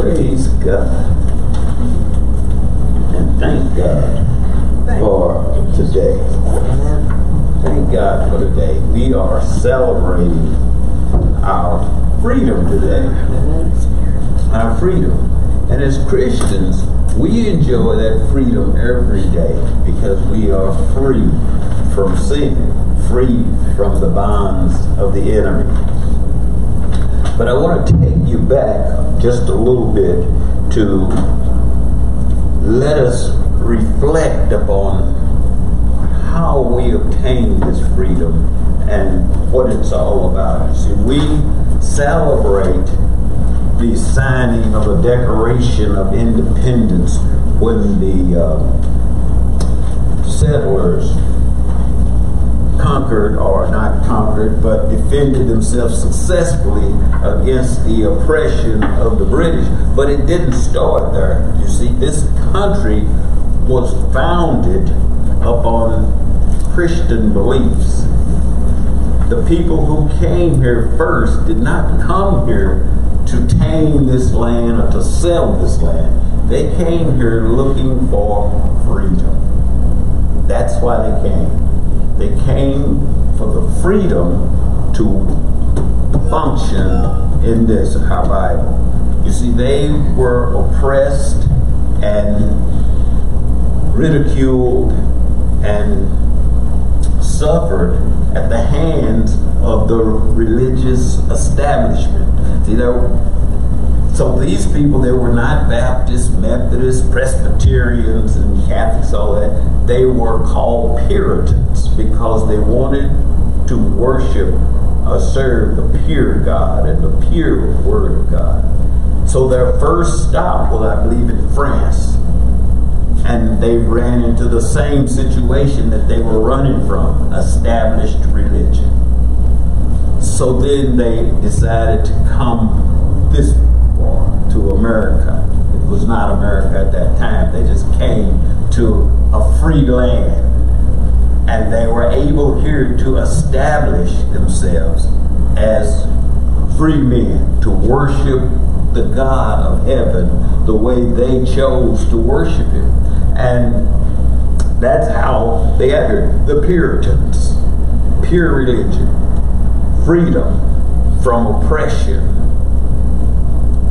praise God and thank God for today. Thank God for today. We are celebrating our freedom today. Our freedom. And as Christians, we enjoy that freedom every day because we are free from sin, free from the bonds of the enemy. But I want to take you back just a little bit to let us reflect upon how we obtain this freedom and what it's all about. See, we celebrate the signing of a Declaration of Independence when the settlers conquered, or not conquered, but defended themselves successfully against the oppression of the British. But it didn't start there. You see, this country was founded upon Christian beliefs. The people who came here first did not come here to tame this land or to sell this land. They came here looking for freedom. That's why they came. They came for the freedom to function in this, our Bible. You see, they were oppressed and ridiculed and suffered at the hands of the religious establishment. See, so these people, they were not Baptists, Methodists, Presbyterians, and Catholics, all that. They were called Puritans because they wanted to worship or serve the pure God and the pure Word of God. So their first stop was, I believe, in France. And they ran into the same situation that they were running from, established religion. So then they decided to come this way to America. It was not America at that time. They just came to a free land. And they were able here to establish themselves as free men, to worship the God of heaven the way they chose to worship Him. And that's how they entered the Puritans. Pure religion. Freedom from oppression.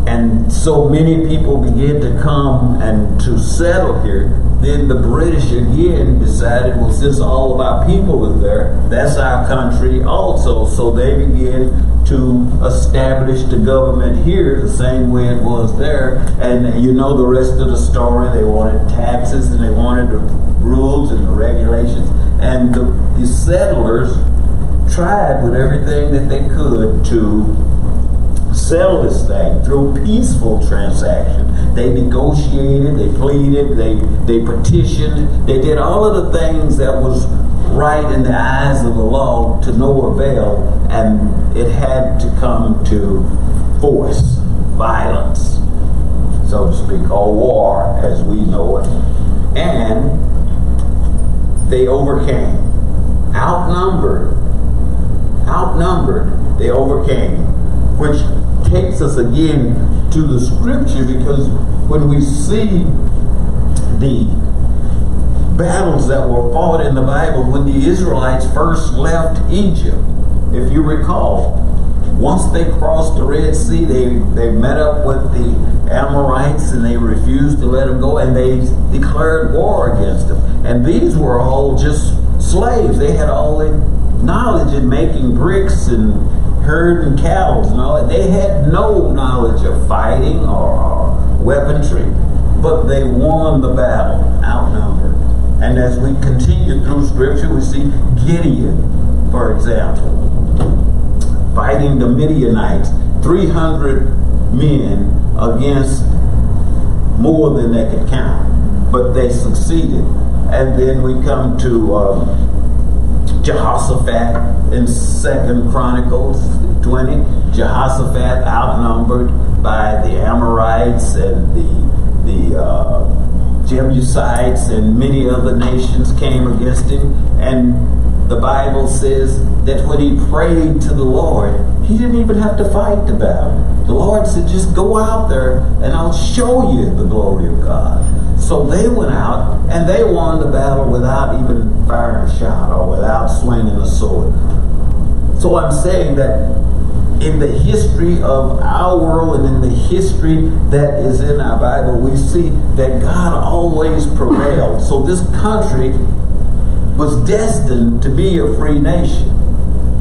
And so many people began to come and to settle here. Then the British again decided, well, since all of our people are there, that's our country also. So they began to establish the government here the same way it was there. And you know the rest of the story. They wanted taxes and they wanted the rules and the regulations. And the settlers tried with everything that they could to sell this thing through peaceful transaction. They negotiated, they pleaded, they petitioned, they did all of the things that was right in the eyes of the law to no avail, and it had to come to force, violence, so to speak, or war as we know it. And they overcame. Outnumbered, they overcame. Which takes us again to the scripture, because when we see the battles that were fought in the Bible when the Israelites first left Egypt, if you recall, once they crossed the Red Sea, they met up with the Amorites and they refused to let them go, and they declared war against them. And these were all just slaves. They had all the knowledge in making bricks and herding cattle and all that. They had no knowledge of fighting or weaponry, but they won the battle, outnumbered. And as we continue through scripture, we see Gideon, for example, fighting the Midianites, 300 men against more than they could count, but they succeeded. And then we come to Jehoshaphat in 2 Chronicles 20. Jehoshaphat outnumbered by the Amorites and the Jebusites, and many other nations came against him. And The Bible says that when he prayed to the Lord, he didn't even have to fight the battle. The Lord said, just go out there and I'll show you the glory of God. So they went out and they won the battle without even firing a shot or without swinging a sword. So I'm saying that in the history of our world and in the history that is in our Bible, we see that God always prevailed. So this country was destined to be a free nation.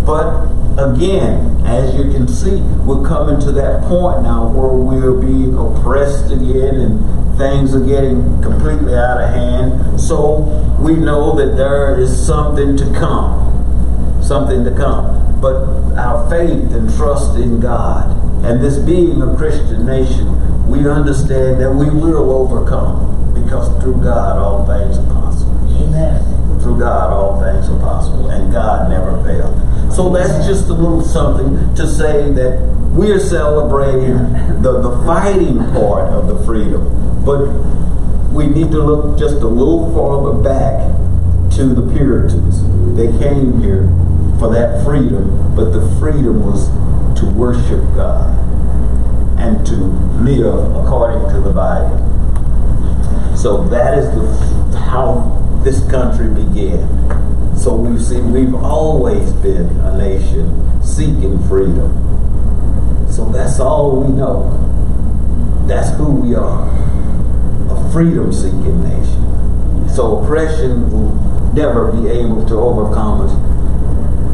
But again, as you can see, we're coming to that point now where we're being oppressed again and things are getting completely out of hand. So we know that there is something to come. Something to come. But our faith and trust in God, and this being a Christian nation, we understand that we will overcome, because through God all things are possible. Amen. Through God all things are possible, and God never failed. So that's just a little something to say that we're celebrating the fighting part of the freedom, but we need to look just a little farther back to the Puritans. They came here for that freedom, but the freedom was to worship God and to live according to the Bible. So that is how this country began. So we've seen we've always been a nation seeking freedom. So that's all we know. That's who we are, a freedom-seeking nation. So oppression will never be able to overcome us.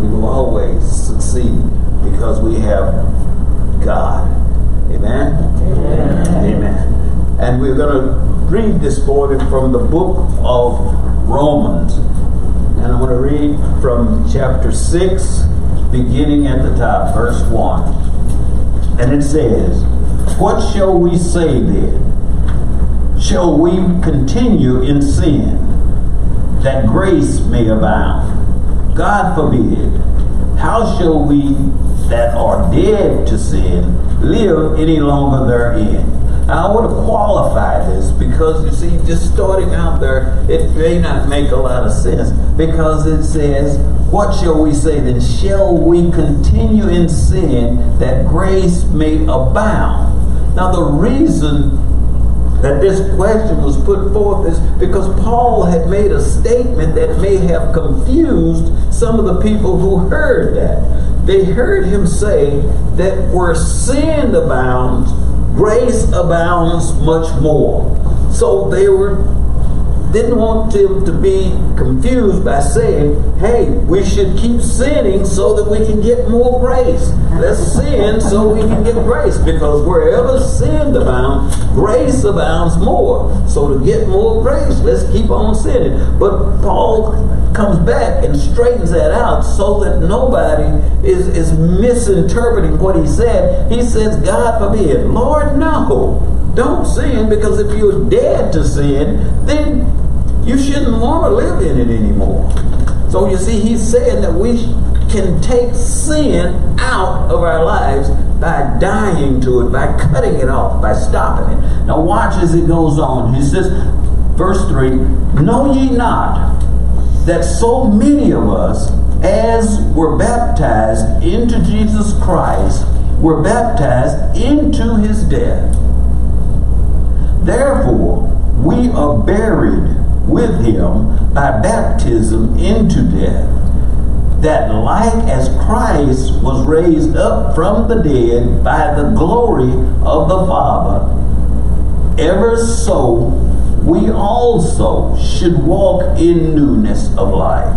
We will always succeed because we have God. Amen? Amen. Amen. And we're going to read this morning from the book of Romans. And I'm going to read from chapter 6, beginning at the top, verse 1. And it says, "What shall we say then? Shall we continue in sin, that grace may abound? God forbid. How shall we that are dead to sin live any longer therein?" Now, I want to qualify this because, you see, just starting out there, it may not make a lot of sense, because it says, what shall we say then? Shall we continue in sin that grace may abound? Now, the reason that this question was put forth is because Paul had made a statement that may have confused some of the people who heard that. They heard him say that where sin abounds, grace abounds much more. So they didn't want him to be confused by saying, hey, we should keep sinning so that we can get more grace. Let's sin so we can get grace, because wherever sin abounds, grace abounds more. So to get more grace, let's keep on sinning. But Paul comes back and straightens that out so that nobody is misinterpreting what he said. He says, God forbid. Lord, no. Don't sin, because if you're dead to sin, then you shouldn't want to live in it anymore. So you see, he's saying that we can take sin out of our lives by dying to it, by cutting it off, by stopping it. Now watch as it goes on. He says, verse 3, "Know ye not that so many of us as were baptized into Jesus Christ were baptized into his death? Therefore, we are buried with him by baptism into death, that like as Christ was raised up from the dead by the glory of the Father, ever so we also should walk in newness of life.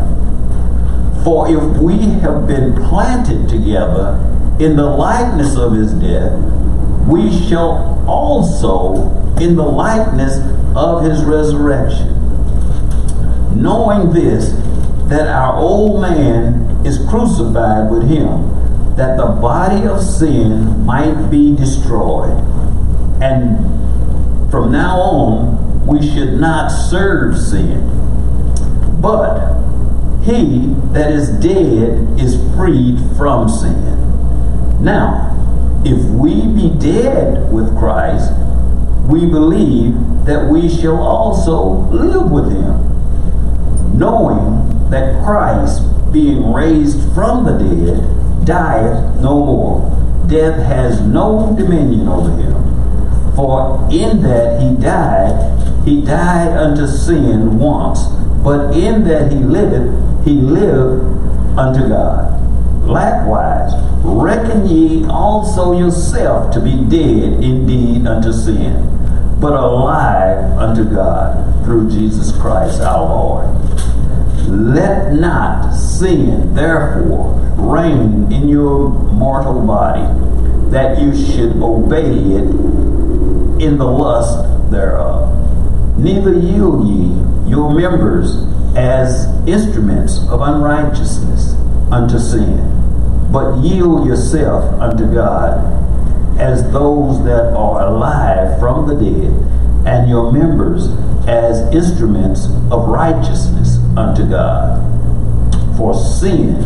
For if we have been planted together in the likeness of his death, we shall also in the likeness of his resurrection. Knowing this, that our old man is crucified with him, that the body of sin might be destroyed. And from now on, we should not serve sin. But he that is dead is freed from sin. Now, if we be dead with Christ, we believe that we shall also live with him, knowing that Christ being raised from the dead, dieth no more. Death has no dominion over him. For in that he died unto sin once, but in that he liveth unto God. Likewise, reckon ye also yourself to be dead indeed unto sin, but alive unto God through Jesus Christ our Lord. Let not sin, therefore, reign in your mortal body, that you should obey it in the lust thereof. Neither yield ye your members as instruments of unrighteousness unto sin, but yield yourself unto God as those that are alive from the dead, and your members as instruments of righteousness unto God. For sin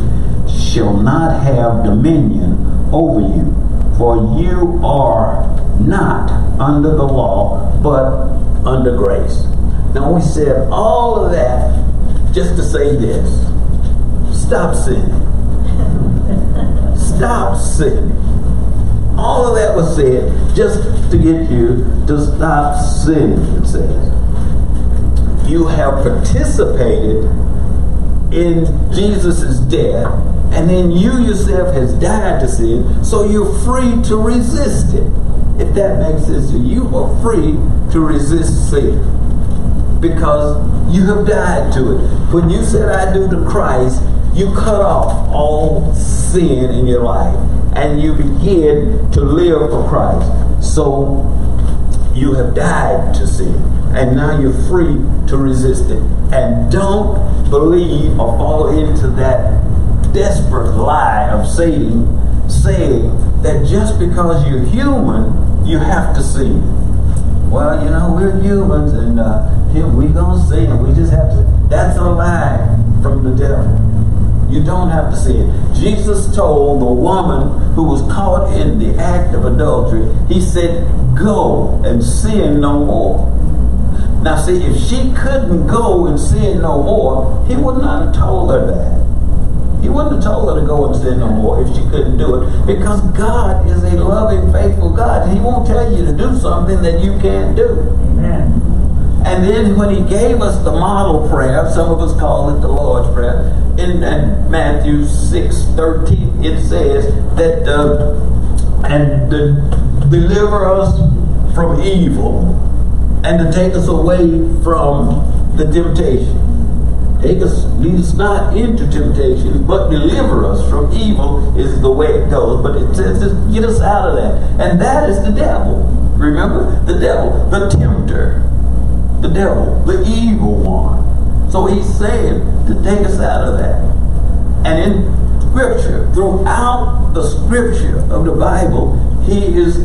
shall not have dominion over you, for you are not under the law, but under grace. Now we said all of that just to say this: stop sinning. Stop sinning. All of that was said just to get you to stop sinning, it says. You have participated in Jesus' death, and then you yourself has died to sin, so you're free to resist it. If that makes sense to you, you are free to resist sin, because you have died to it. When you said I do to Christ, you cut off all sin in your life and you begin to live for Christ. So you have died to sin and now you're free to resist it. And don't believe or fall into that desperate lie of Satan saying that just because you're human, you have to sin. Well, you know, we're humans and we're going to sin. We just have to. That's a lie from the devil. You don't have to sin. Jesus told the woman who was caught in the act of adultery, he said, go and sin no more. Now see, if she couldn't go and sin no more, he would not have told her that. He wouldn't have told her to go and sin no more if she couldn't do it, because God is a loving, faithful God. He won't tell you to do something that you can't do. Amen. And then when he gave us the model prayer, some of us call it the Lord's Prayer, in Matthew 6:13, it says that deliver us from evil and to take us away from the temptation. Lead us not into temptation, but deliver us from evil is the way it goes. But it says, get us out of that. And that is the devil. Remember? The devil, the tempter, the devil, the evil one. So he's saying to take us out of that. And in scripture, throughout the scripture of the Bible, he is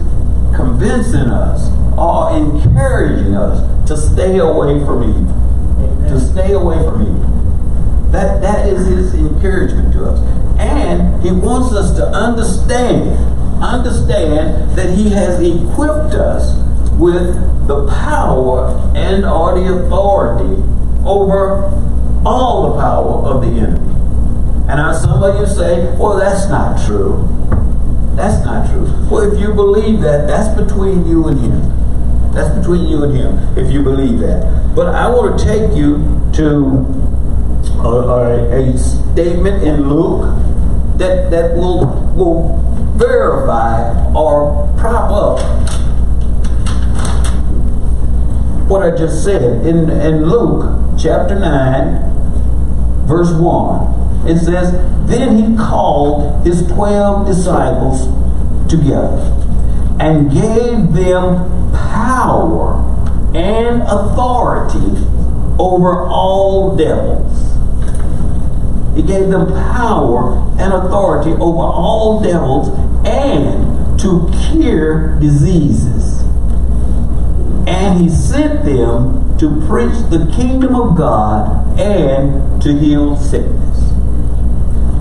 convincing us or encouraging us to stay away from evil. Amen. To stay away from evil. That is his encouragement to us. And he wants us to understand that he has equipped us with the power and or the authority over all the power of the enemy. And now some of you say, well, that's not true. That's not true. Well, if you believe that, that's between you and him. That's between you and him, if you believe that. But I want to take you to a statement in Luke that will verify or prop up what I just said. In Luke chapter 9 verse 1, it says, then he called his 12 disciples together and gave them power and authority over all devils. He gave them power and authority over all devils and to cure diseases. And he sent them to preach the kingdom of God and to heal sickness.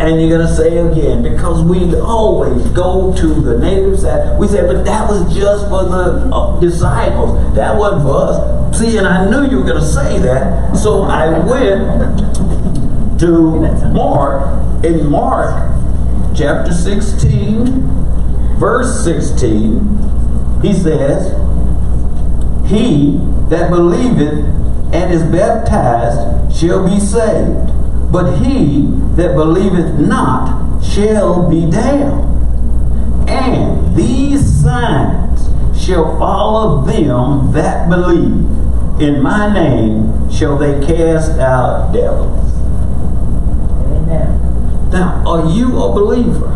And you're going to say again, because we always go to the negative side, we say, but that was just for the disciples. That wasn't for us. See, and I knew you were going to say that, so I went to Mark, in Mark chapter 16, verse 16, he says, "He that believeth and is baptized shall be saved, but he that believeth not shall be damned. And these signs shall follow them that believe. In my name shall they cast out devils." Amen. Now, are you a believer?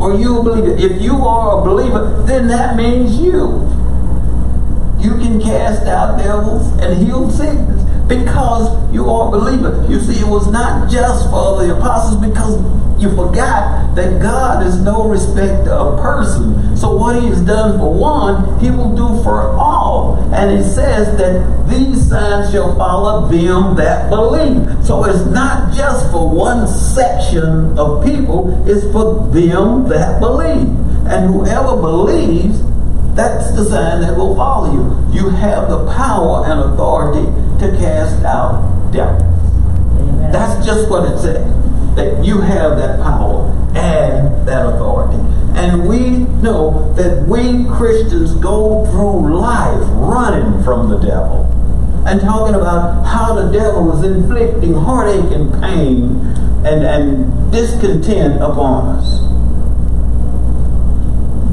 Are you a believer? If you are a believer, then that means you can cast out devils and heal sickness because you are a believer. You see, it was not just for the apostles because you forgot that God is no respecter of person. So what he has done for one, he will do for all. And it says that these signs shall follow them that believe. So it's not just for one section of people, it's for them that believe. And whoever believes, that's the sign that will follow you. You have the power and authority to cast out devils. Amen. That's just what it says. That you have that power and that authority. And we know that we Christians go through life running from the devil. And talking about how the devil was inflicting heartache and pain and discontent upon us.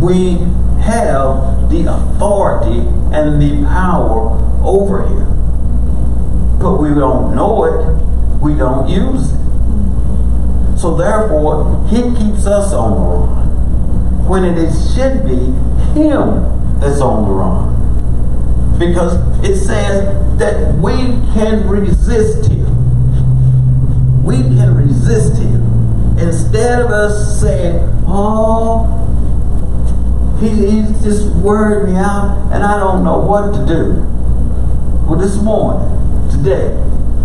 We have the authority and the power over him. But we don't know it. We don't use it. So therefore, he keeps us on the run, when it should be him that's on the run. Because it says that we can resist him. We can resist him. Instead of us saying, "Oh, he's just word me out and I don't know what to do." Well, this morning, today,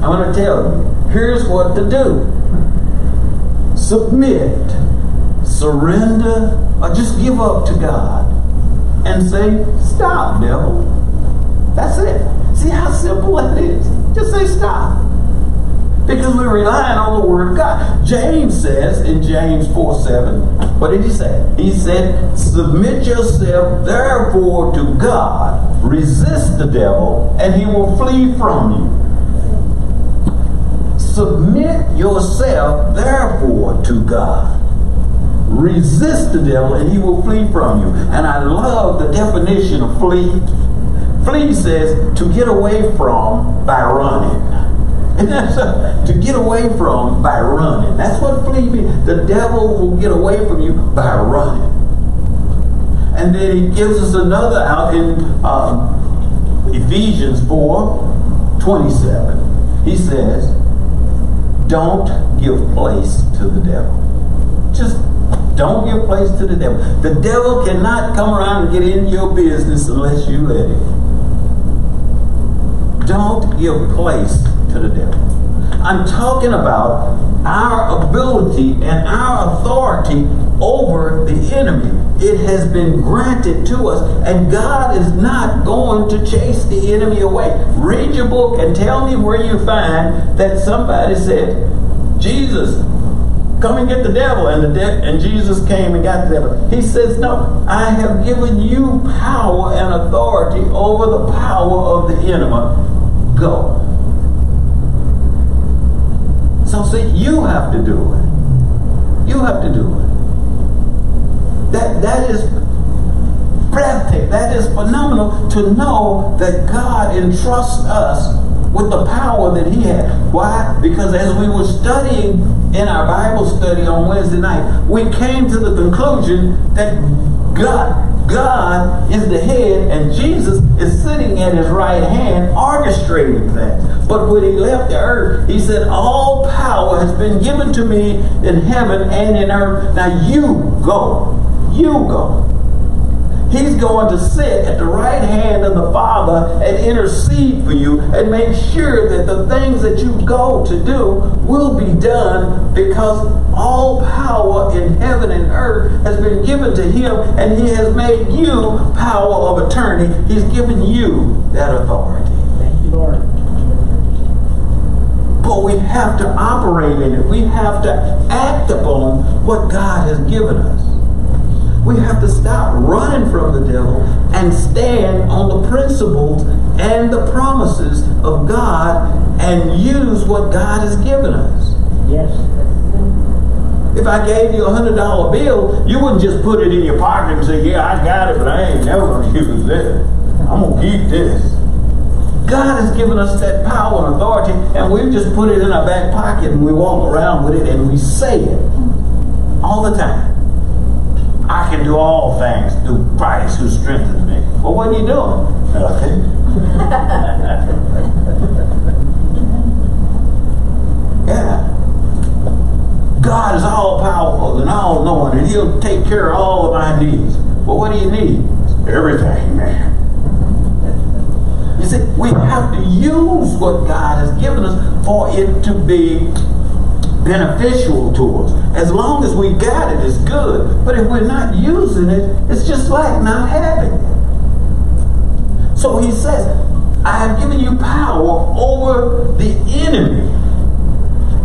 I'm going to tell you, here's what to do. Submit, surrender, or just give up to God and say, "Stop, devil." That's it. See how simple it is. Just say stop. Because we're relying on the word of God. James says in James 4:7, what did he say? He said, "Submit yourself therefore to God, resist the devil, and he will flee from you." Submit yourself, therefore, to God. Resist the devil, and he will flee from you. And I love the definition of flee. Flee says to get away from by running. And that's to get away from by running. That's what flee means. The devil will get away from you by running. And then he gives us another out in Ephesians 4:27. He says, "Don't give place to the devil." Just don't give place to the devil. The devil cannot come around and get into your business unless you let him. Don't give place to the devil. I'm talking about our ability and our authority over the enemy. It has been granted to us, and God is not going to chase the enemy away. Read your book and tell me where you find that somebody said, "Jesus, come and get the devil," and Jesus came and got the devil. He says, "No, I have given you power and authority over the power of the enemy. Go." So see, you have to do it. You have to do it. That is breathtaking. That is phenomenal to know that God entrusts us with the power that he had. Why? Because as we were studying in our Bible study on Wednesday night, we came to the conclusion that God is the head and Jesus is sitting at his right hand orchestrating things. But when he left the earth, he said, "All power has been given to me in heaven and in earth. Now you go. You go." He's going to sit at the right hand of the Father and intercede for you and make sure that the things that you go to do will be done because all power in heaven and earth has been given to him and he has made you power of attorney. He's given you that authority. Thank you, Lord. But we have to operate in it. We have to act upon what God has given us. We have to stop running from the devil and stand on the principles and the promises of God and use what God has given us. Yes. If I gave you $100 bill, you wouldn't just put it in your pocket and say, yeah, I got it, but I ain't never going to use this. I'm going to keep this. God has given us that power and authority, and we've just put it in our back pocket and we walk around with it and we say it all the time. I can do all things through Christ who strengthens me. Well, what are you doing? Nothing. Yeah. God is all powerful and all knowing, and He'll take care of all of my needs. But what do you need? Everything, man. You see, we have to use what God has given us for it to be beneficial to us. As long as we got it, it's good. But if we're not using it, it's just like not having it. So He says, I have given you power over the enemy.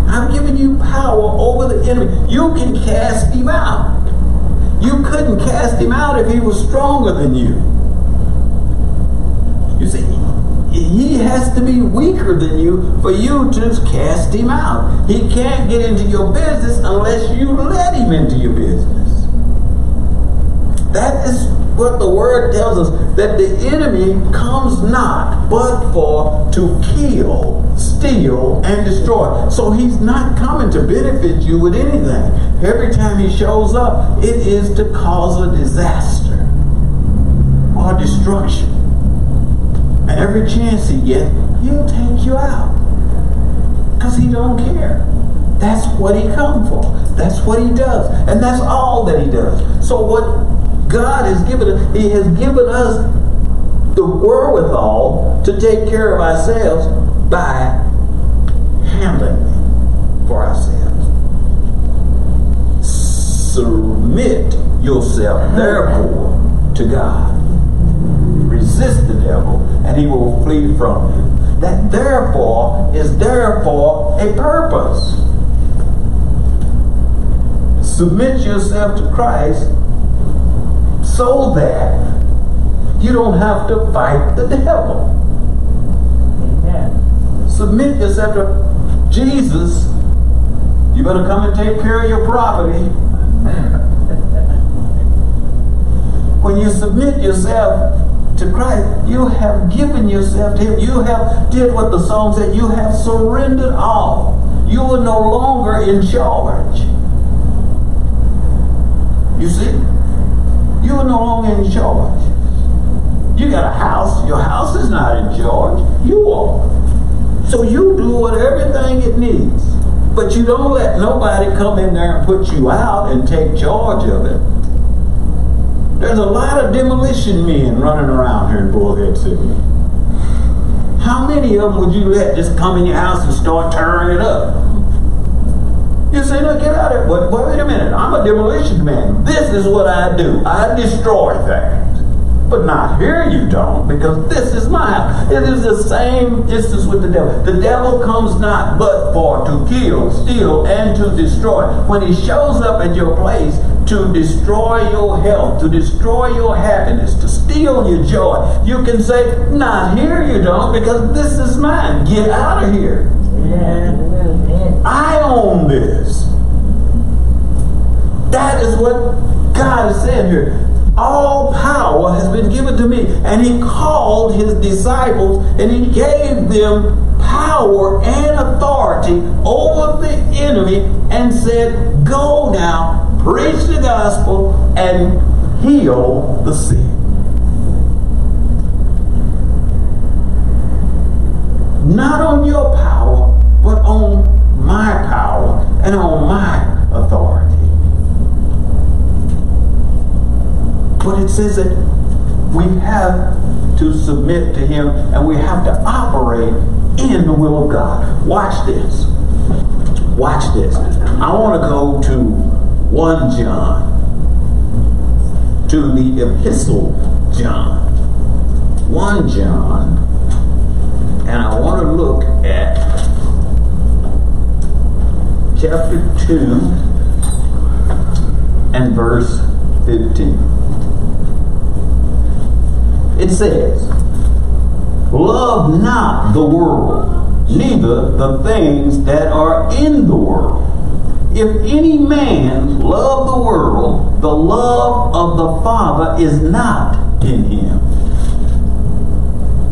I'm giving you power over the enemy. You can cast him out. You couldn't cast him out if he was stronger than you. You see, he has to be weaker than you for you to cast him out. He can't get into your business unless you let him into your business. That is what the word tells us, that the enemy comes not but for to kill, steal, and destroy. So he's not coming to benefit you with anything. Every time he shows up, it is to cause a disaster or destruction. And every chance he gets, he'll take you out. Because he don't care. That's what he comes for. That's what he does. And that's all that he does. So what God has given us, He has given us the wherewithal to take care of ourselves by handling it for ourselves. Submit yourself, therefore, to God. Resist the devil, and he will flee from you. That therefore is therefore a purpose. Submit yourself to Christ so that you don't have to fight the devil. Amen. Submit yourself to Jesus. You better come and take care of your property. When you submit yourself to Christ, you have given yourself to Him. You have did what the song said. You have surrendered all. You are no longer in charge. You see? You are no longer in charge. You got a house. Your house is not in charge. You are. So you do what everything it needs. But you don't let nobody come in there and put you out and take charge of it. There's a lot of demolition men running around here in Bullhead City. How many of them would you let just come in your house and start tearing it up? You say, no, get out of it. Wait a minute. I'm a demolition man. This is what I do. I destroy things. But not here you don't, because this is my house. It is the same distance with the devil. The devil comes not but for to kill, steal, and to destroy. When he shows up at your place, to destroy your health, to destroy your happiness, to steal your joy. You can say, not here you don't, because this is mine. Get out of here. Yeah. I own this. That is what God is saying here. All power has been given to me. And He called His disciples and He gave them power and authority over the enemy and said, go now. Preach the gospel and heal the sick. Not on your power, but on my power and on my authority. But it says that we have to submit to Him and we have to operate in the will of God. Watch this. Watch this. I want to go to 1 John, to the Epistle John. 1 John, and I want to look at chapter 2 and verse 15. It says, "Love not the world, neither the things that are in the world. If any man love the world, the love of the Father is not in him."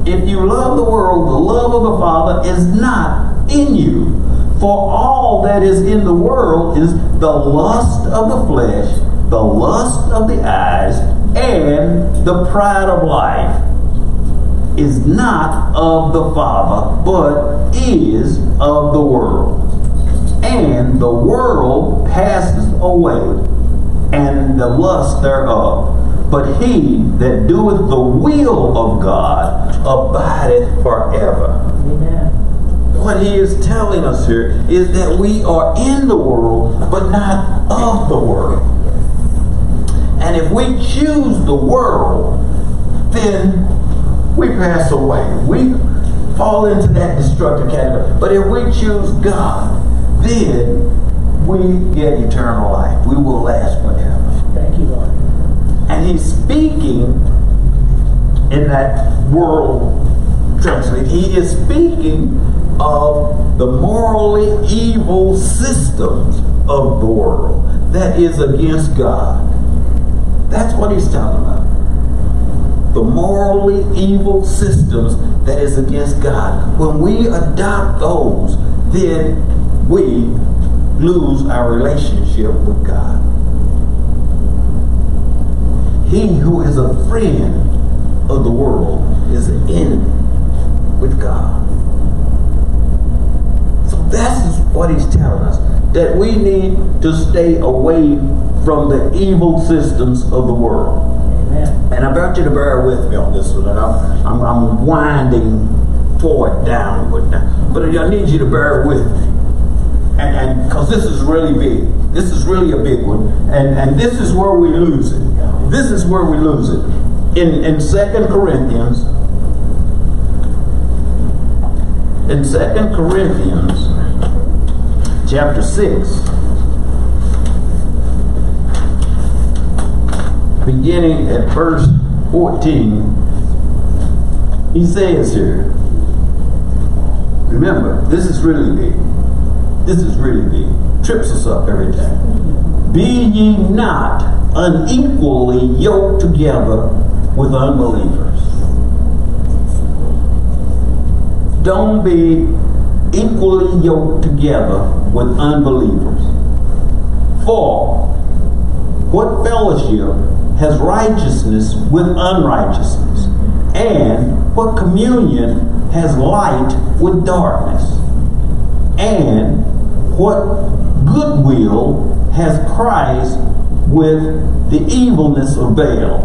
If you love the world, the love of the Father is not in you. For all that is in the world is the lust of the flesh, the lust of the eyes, and the pride of life is not of the Father, but is of the world. And the world passes away, and the lust thereof. But he that doeth the will of God abideth forever. Amen. What he is telling us here is that we are in the world, but not of the world. And if we choose the world, then we pass away. We fall into that destructive category. But if we choose God, then we get eternal life. We will last forever. Thank you, Lord. And he's speaking in that world translation. He is speaking of the morally evil systems of the world that is against God. That's what he's talking about. The morally evil systems that is against God. When we adopt those, then we lose our relationship with God. He who is a friend of the world is an enemy with God. So that's what he's telling us, that we need to stay away from the evil systems of the world. Amen. And I want you to bear with me on this one. I'm winding forward downward now, but I need you to bear with me. And because this is really big. This is really a big one. And this is where we lose it. This is where we lose it. In 2 Corinthians chapter 6, beginning at verse 14, he says here, remember, this is really big. This is really big. Trips us up every time. "Be ye not unequally yoked together with unbelievers." Don't be equally yoked together with unbelievers. "For what fellowship has righteousness with unrighteousness? And what communion has light with darkness? And what goodwill has Christ with the evilness of Baal?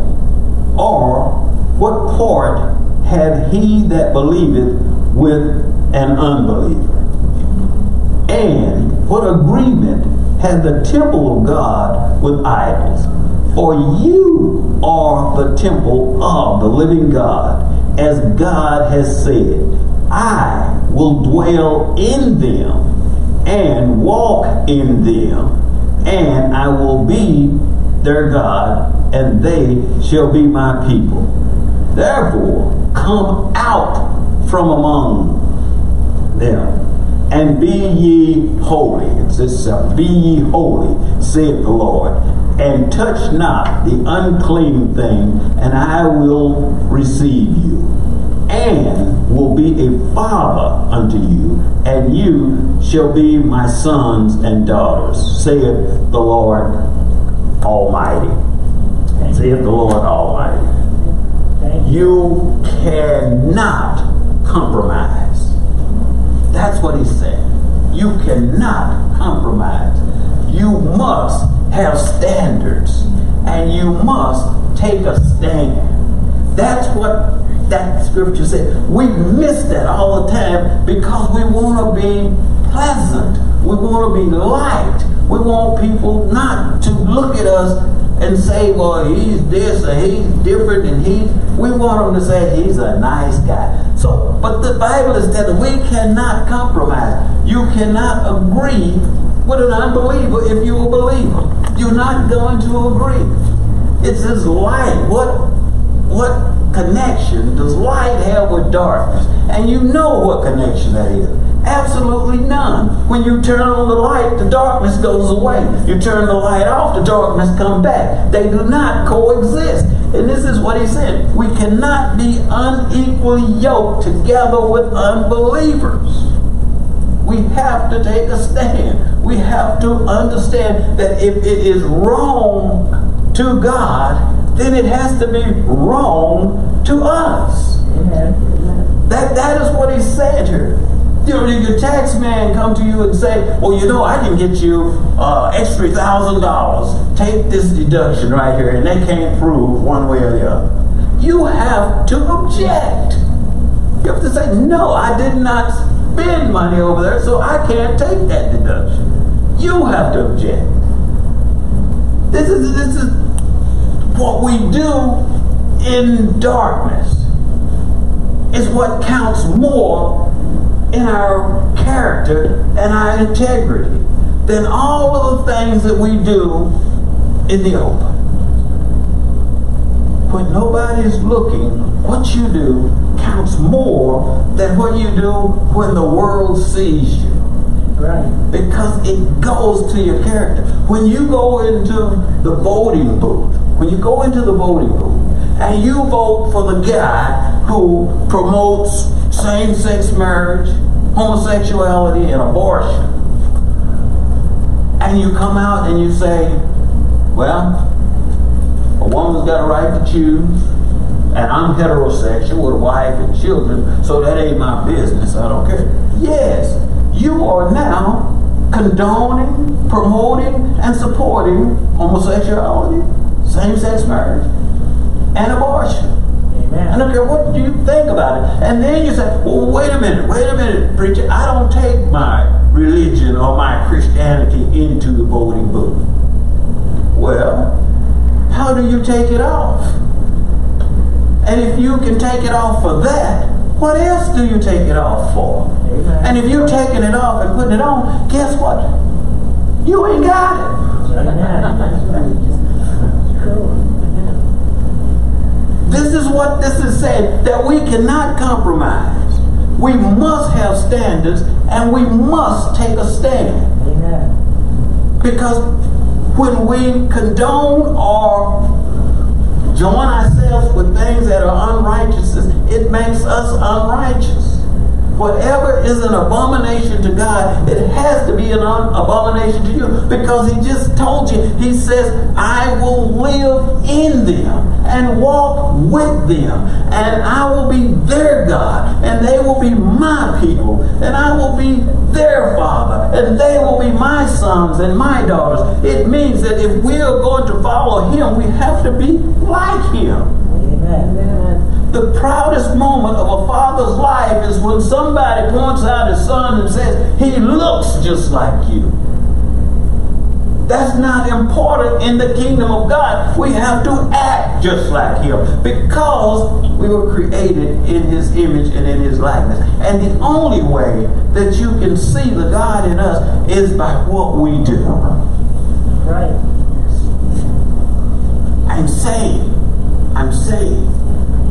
Or what part hath he that believeth with an unbeliever? And what agreement hath the temple of God with idols? For you are the temple of the living God, as God has said, I will dwell in them, and walk in them, and I will be their God, and they shall be my people. Therefore, come out from among them, and be ye holy," "be ye holy, saith the Lord, and touch not the unclean thing, and I will receive you, and will be a father unto you, and you shall be my sons and daughters, saith the Lord Almighty." Saith the Lord Almighty. You cannot compromise. That's what he said. You cannot compromise. You must have standards, and you must take a stand. That's what that scripture said. We miss that all the time because we want to be pleasant. We want to be liked. We want people not to look at us and say, well, he's this or he's different, and we want them to say he's a nice guy. So, but the Bible is telling we cannot compromise. You cannot agree with an unbeliever if you are a believer. You're not going to agree. It's his light. What connection does light have with darkness? And you know what connection that is. Absolutely none. When you turn on the light, the darkness goes away. You turn the light off, the darkness comes back. They do not coexist. And this is what he said. We cannot be unequally yoked together with unbelievers. We have to take a stand. We have to understand that if it is wrong to God, then it has to be wrong to us. Amen. That is what he said here. You know, your tax man come to you and say, well, you know, I can get you extra $1,000. Take this deduction right here. And they can't prove one way or the other. You have to object. You have to say, no, I did not spend money over there, so I can't take that deduction. You have to object. This is what we do in darkness. It's what counts more in our character and our integrity than all of the things that we do in the open. When nobody's looking, what you do counts more than what you do when the world sees you. Right. Because it goes to your character. When you go into the voting booth, and you vote for the guy who promotes same-sex marriage, homosexuality, and abortion, and you come out and you say, well, a woman's got a right to choose, and I'm heterosexual with a wife and children, so that ain't my business, I don't care. Yes, you are now condoning, promoting, and supporting homosexuality, same-sex marriage, and abortion. Amen. I don't care what do you think about it. And then you say, well, wait a minute, preacher. I don't take my religion or my Christianity into the voting booth. Well, how do you take it off? And if you can take it off for that, what else do you take it off for? Amen. And if you're taking it off and putting it on, guess what? You ain't got it. Amen. This is what this is saying, that we cannot compromise. We must have standards, and we must take a stand. Amen. Because when we condone or join ourselves with things that are unrighteous, it makes us unrighteous. Whatever is an abomination to God, it has to be an abomination to you, because he just told you, he says, I will live in them and walk with them, and I will be their God, and they will be my people, and I will be their father, and they will be my sons and my daughters. It means that if we are going to follow him, we have to be like him. Amen. The proudest moment of a father's life is when somebody points out his son and says, he looks just like you. That's not important in the kingdom of God. We have to act just like him, because we were created in his image and in his likeness. And the only way that you can see the God in us is by what we do. Right. I'm saying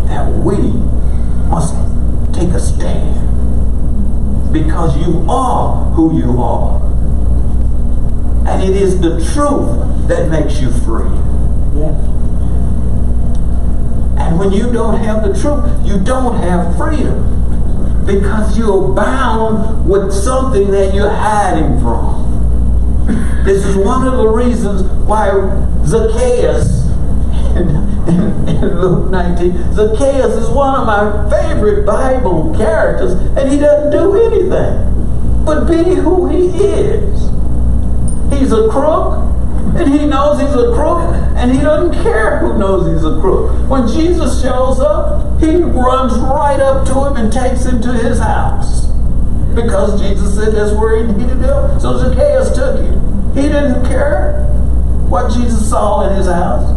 that we must take a stand, because you are who you are, and it is the truth that makes you free. Yeah. And when you don't have the truth, you don't have freedom, because you're bound with something that you're hiding from. This is one of the reasons why Zacchaeus in Luke 19. Zacchaeus is one of my favorite Bible characters, and he doesn't do anything but be who he is. He's a crook, and he knows he's a crook, and he doesn't care who knows he's a crook. When Jesus shows up, he runs right up to him and takes him to his house, because Jesus said that's where he needed to go. So Zacchaeus took him. He didn't care what Jesus saw in his house.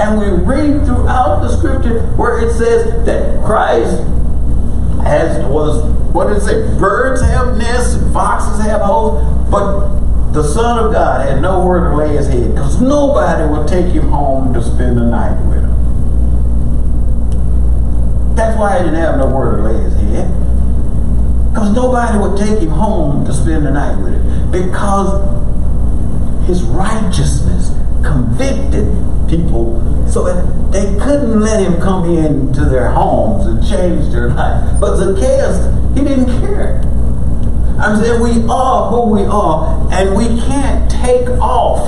And we read throughout the scripture where it says that Christ was, what did it say? Birds have nests, foxes have holes. But the Son of God had nowhere to lay his head, because nobody would take him home to spend the night with him. That's why he didn't have nowhere to lay his head, because nobody would take him home to spend the night with him, because his righteousness convicted people so that they couldn't let him come into their homes and change their life. But Zacchaeus, he didn't care. I'm saying we are who we are, and we can't take off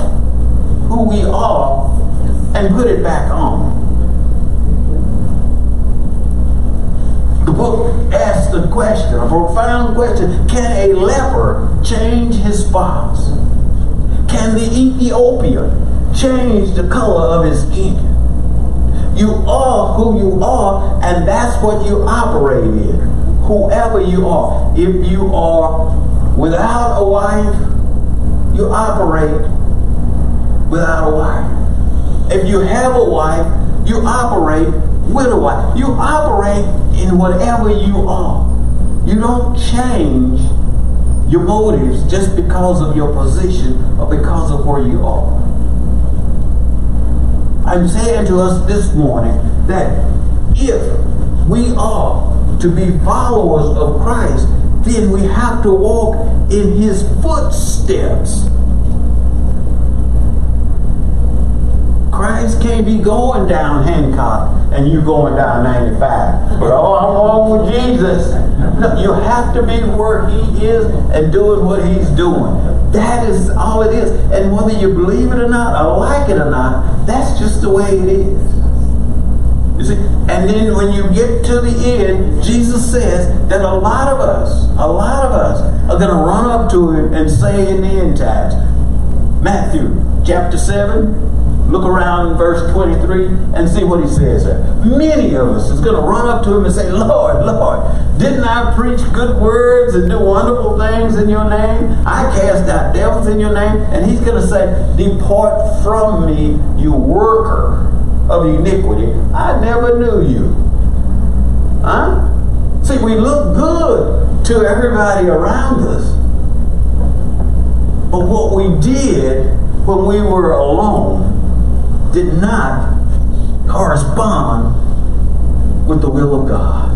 who we are and put it back on. The book asks the question, a profound question: can a leper change his spots? Can the Ethiopian change the color of his skin? You are who you are, and that's what you operate in, whoever you are. If you are without a wife, you operate without a wife. If you have a wife, you operate with a wife. You operate in whatever you are. You don't change your motives just because of your position or because of where you are. I'm saying to us this morning that if we are to be followers of Christ, then we have to walk in his footsteps. Christ can't be going down Hancock and you going down 95. But oh, I'm on with Jesus. No, you have to be where he is and doing what he's doing. That is all it is. And whether you believe it or not, or like it or not, that's just the way it is. You see? And then when you get to the end, Jesus says that a lot of us are going to run up to him and say in the end times, Matthew chapter 7, look around in verse 23 and see what he says there. Many of us is going to run up to him and say, Lord, Lord, didn't I preach good words and do wonderful things in your name? I cast out devils in your name. And he's going to say, depart from me, you worker of iniquity. I never knew you. Huh? See, we look good to everybody around us. But what we did when we were alone did not correspond with the will of God.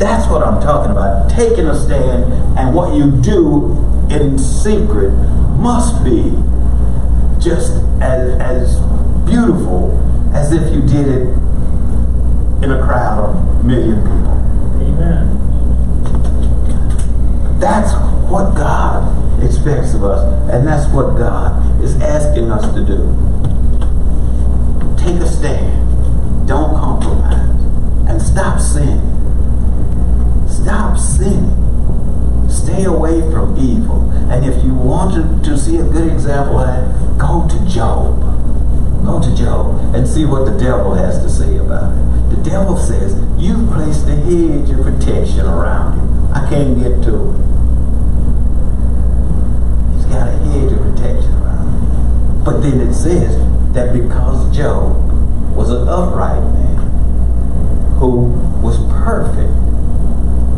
That's what I'm talking about. Taking a stand, and what you do in secret must be just as beautiful as if you did it in a crowd of a million people. Amen. That's what God expects of us, and that's what God is asking us to do. Take a stand. Don't compromise. And stop sinning. Stop sinning. Stay away from evil. And if you want to see a good example of it, go to Job. Go to Job and see what the devil has to say about it. The devil says, you've placed a hedge of protection around him. I can't get to him. He's got a hedge of protection around him. But then it says that because Job was an upright man who was perfect,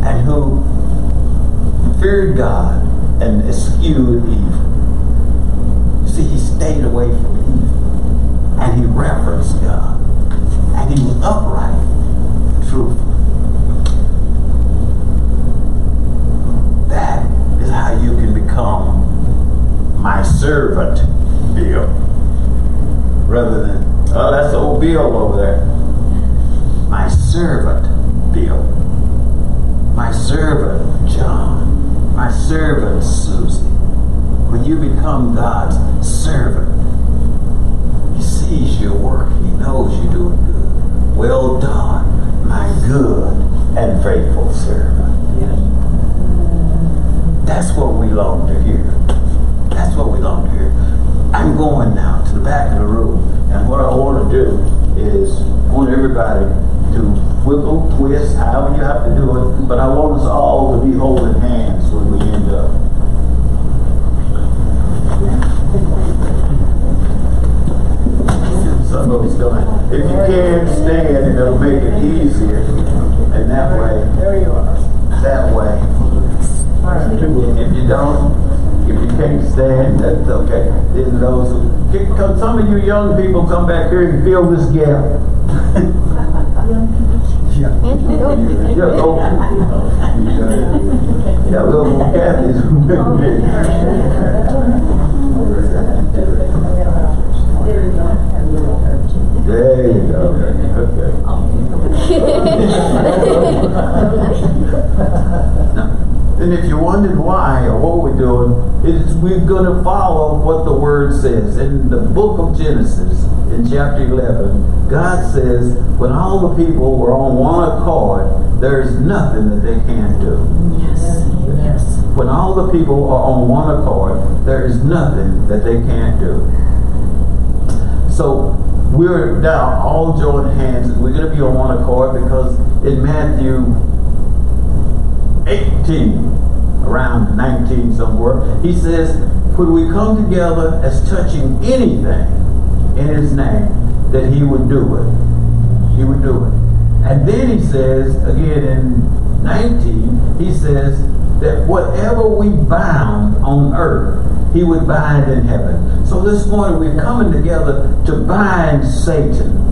and who feared God and eschewed evil. You see, he stayed away from evil, and he reverenced God, and he was upright and truthful. That is how you can become my servant, Bill, rather than, oh, that's old Bill over there. My servant, Bill. My servant, John. My servant, Susie. When you become God's servant, he sees your work. He knows you're doing good. Well done, my good and faithful servant. Yes. That's what we long to hear. That's what we long to hear. I'm going now to the back of the room, and what I want to do is I want everybody to wiggle, twist, however you have to do it, but I want us all to be holding hands when we end up. Some of us don't. If you can't stand, it'll make it easier. And that way, there you are. That way. If you don't, If you can't stand, that's okay. Then those some of you young people come back here and fill this gap. Yeah, little Kathy's. There you go. Okay. And if you wondered why or what we're doing, we're going to follow what the Word says. In the book of Genesis, in chapter 11, God says, when all the people were on one accord, there's nothing that they can't do. Yes. Yes. When all the people are on one accord, there's nothing that they can't do. So we're now all joined hands, and we're going to be on one accord because in Matthew 18, around 19 somewhere, he says, when we come together as touching anything in his name, that he would do it. He would do it. And then he says, again in 19, he says that whatever we bound on earth, he would bind in heaven. So this morning we're coming together to bind Satan.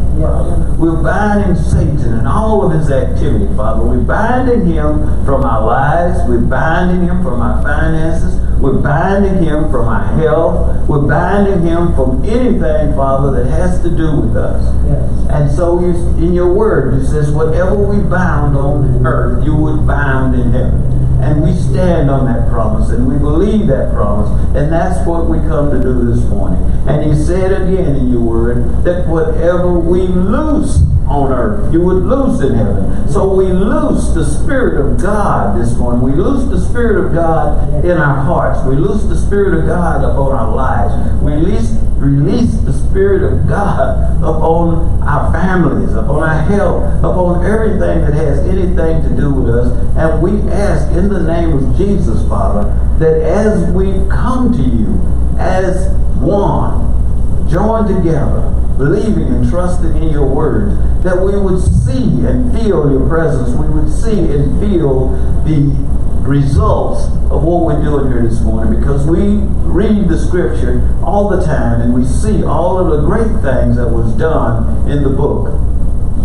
We're binding Satan and all of his activity, Father. We're binding him from our lives. We're binding him from our finances. We're binding him from our health. We're binding him from anything, Father, that has to do with us. Yes. And so you, in your word, it says, whatever we bound on earth, you would bind in heaven. And we stand on that promise, and we believe that promise, and that's what we come to do this morning. And he said again in your word that whatever we loose on earth, you would loose in heaven. So we loose the Spirit of God this morning. We loose the Spirit of God in our hearts. We loose the Spirit of God upon our lives. We release the Spirit of God upon our families, upon our health, upon everything that has anything to do with us. And we ask in the name of Jesus, Father, that as we come to you as one, joined together, believing and trusting in your word, that we would see and feel your presence. We would see and feel the results of what we're doing here this morning, because we read the scripture all the time and we see all of the great things that was done in the book,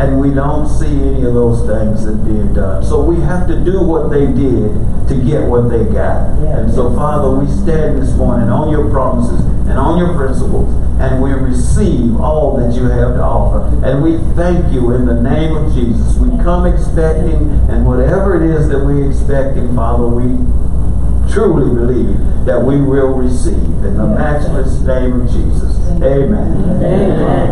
and we don't see any of those things that being done. So we have to do what they did to get what they got. Yeah. And so, Father, we stand this morning on your promises and on your principles, and we receive all that you have to offer. And we thank you in the name of Jesus. We come expecting, and whatever it is that we're expecting, Father, we truly believe that we will receive. In the matchless name of Jesus. Amen. Amen. Amen.